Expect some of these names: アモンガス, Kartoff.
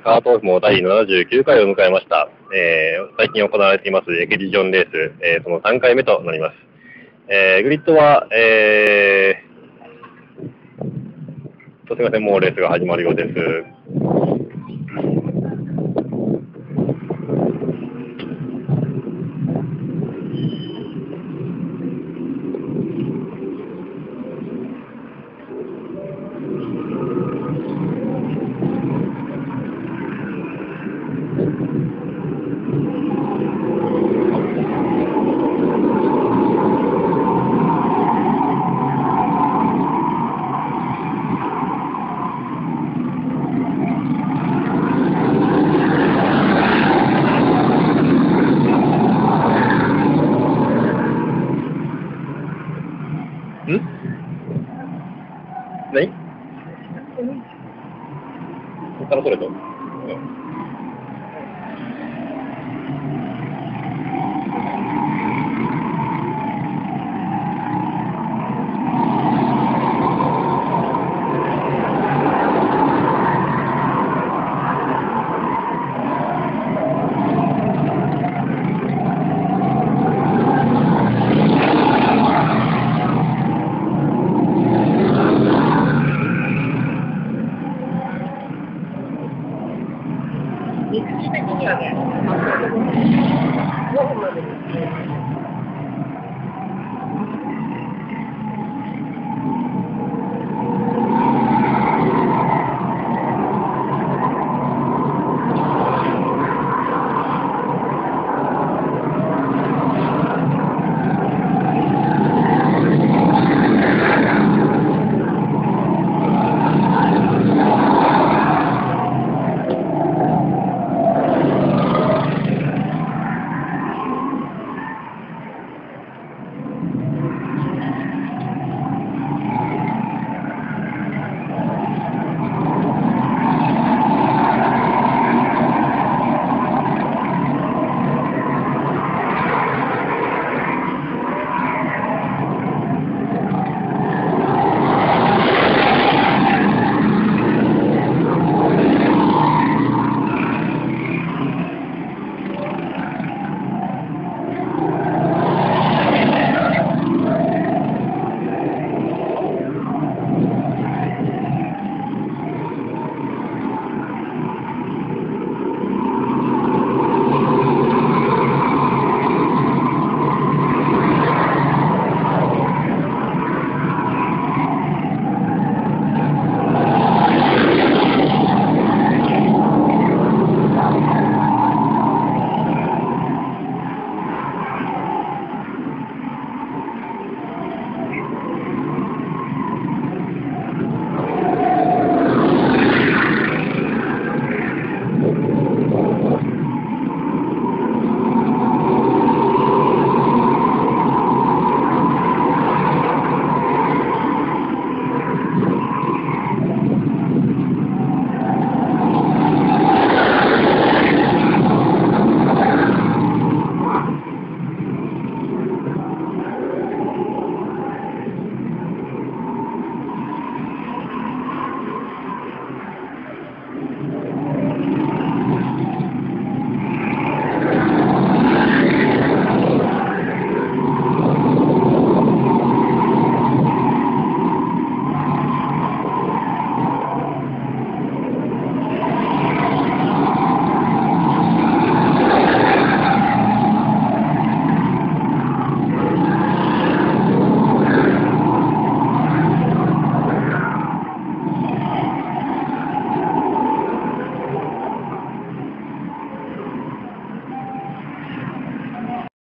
カートオフも第79回を迎えました。最近行われていますエキシビジョンレース、その3回目となります。グリッドは、すみません、もうレースが始まるようです。